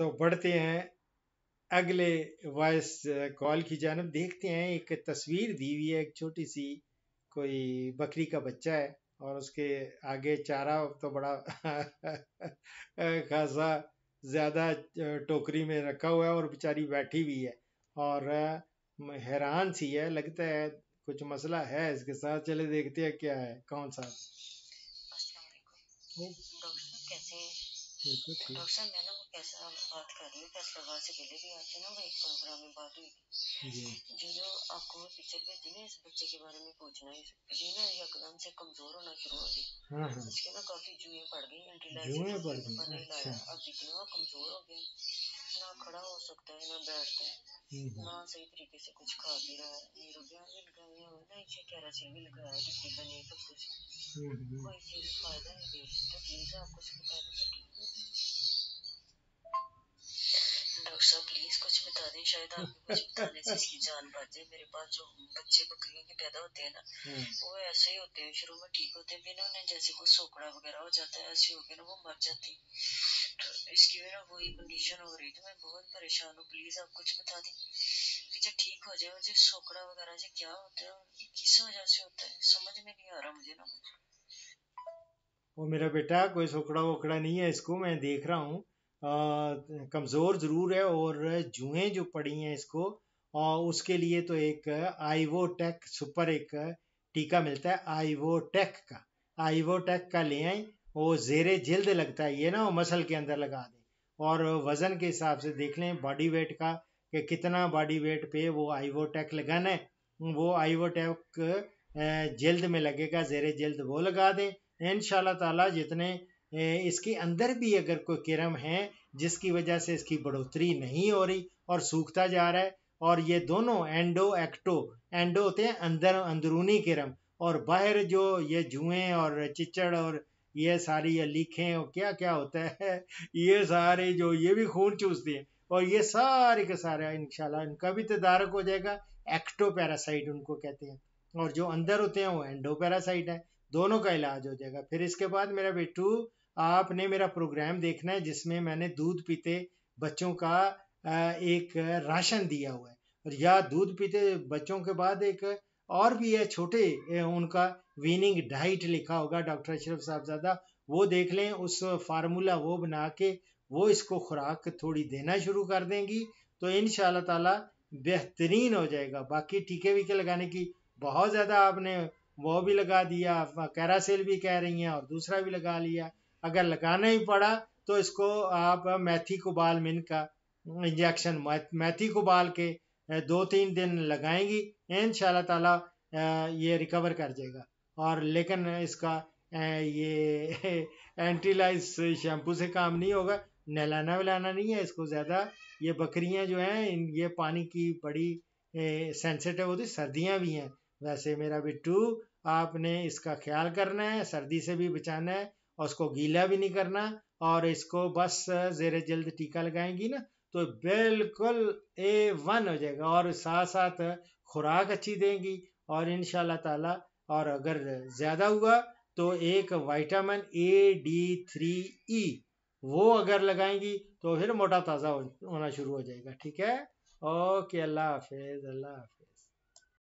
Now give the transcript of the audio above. तो बढ़ते हैं अगले वॉइस कॉल की जानब। देखते हैं एक तस्वीर दी हुई है, एक छोटी सी कोई बकरी का बच्चा है और उसके आगे चारा तो बड़ा खासा ज़्यादा टोकरी में रखा हुआ है और बेचारी बैठी हुई है और हैरान सी है, लगता है कुछ मसला है इसके साथ। चले देखते हैं क्या है। कौन सा कमजोर होना शुरू हो गई, इसके ना काफी जुएं पड़ गई, एंटीलाइज कमजोर हो गए, ना खड़ा हो सकता है ना बैठता है, ना सही तरीके से कुछ खा पी रहा है, कोई चीज फायदा नहीं दे रही। तो प्लीज आप कुछ बता दें डॉक्टर साहब, प्लीज कुछ बता दें, शायद आपको कुछ बताने से इसकी जान बच जाए। मेरे पास जो बच्चे बकरियों के पैदा होते हैं ना, वो ऐसे ही होते हैं, शुरू में ठीक होते हैं, बिना उन्हें जैसे कुछ सोकड़ा वगैरह हो जाता है, ऐसे हो गए ना वो मर जाती है। इसकी वजह वही कंडीशन हो रही, तो मैं बहुत परेशान हूँ, प्लीज आप कुछ बता दें कि जो ठीक हो जाए। मुझे सोकड़ा वगैरह से क्या होता है, किस वजह से होता है, समझ में नहीं आ रहा मुझे ना कुछ। वो मेरा बेटा कोई सोकड़ा वोकड़ा नहीं है, इसको मैं देख रहा हूँ, कमजोर जरूर है और जुएं जो पड़ी हैं इसको, और उसके लिए तो एक आईवोटेक सुपर एक टीका मिलता है, आईवोटेक का ले आए, वो जेरे जल्द लगता है, ये ना वो मसल के अंदर लगा दें और वज़न के हिसाब से देख लें बॉडी वेट का कि कितना बॉडी वेट पे वो आईवोटेक लगाना है। वो आईवोटेक जल्द में लगेगा, जेरे जल्द वो लगा दें इंशाल्लाह ताला। जितने इसके अंदर भी अगर कोई किरम है जिसकी वजह से इसकी बढ़ोतरी नहीं हो रही और सूखता जा रहा है, और ये दोनों एंडो एक्टो, एंडो होते हैं अंदर अंदरूनी किरम, और बाहर जो ये जुएँ और चिचड़ और ये सारी लीखें और क्या क्या होता है ये सारे जो ये भी खून चूसती है, और ये सारे के सारे इंशाल्लाह इनका भी तदारक हो जाएगा। एक्टो पैरासाइट उनको कहते हैं, और जो अंदर होते हैं वो एंडो पैरासाइट है, दोनों का इलाज हो जाएगा। फिर इसके बाद मेरा बेटू आपने मेरा प्रोग्राम देखना है जिसमें मैंने दूध पीते बच्चों का एक राशन दिया हुआ है, और या दूध पीते बच्चों के बाद एक और भी है छोटे, उनका वीनिंग डाइट लिखा होगा डॉक्टर अशरफ साहबजादा, वो देख लें, उस फार्मूला वो बना के वो इसको खुराक थोड़ी देना शुरू कर देंगी तो इंशाल्लाह ताला बेहतरीन हो जाएगा। बाकी टीके वीके लगाने की बहुत ज़्यादा आपने वो भी लगा दिया, आप कैरासेल भी कह रही हैं और दूसरा भी लगा लिया, अगर लगाना ही पड़ा तो इसको आप मैथी कुबाल मिन का इंजेक्शन मैथी कुबाल के 2-3 दिन लगाएंगी इंशाल्लाह ताला ये रिकवर कर जाएगा। और लेकिन इसका ये एंटीलाइज शैम्पू से काम नहीं होगा, नहलाना वहलाना नहीं है इसको ज़्यादा, ये बकरियां जो हैं ये पानी की बड़ी सेंसिटिव होती, सर्दियां भी हैं। वैसे मेरा बिट्टू आपने इसका ख्याल करना है, सर्दी से भी बचाना है और उसको गीला भी नहीं करना, और इसको बस जेरे जल्द टीका लगाएंगी ना तो बिल्कुल A1 हो जाएगा, और साथ साथ खुराक अच्छी देंगी और इंशाल्लाह ताला। और अगर ज़्यादा हुआ तो एक विटामिन A D 3E वो अगर लगाएंगी तो फिर मोटा ताज़ा होना शुरू हो जाएगा। ठीक है, ओके, अल्लाह हाफिज़।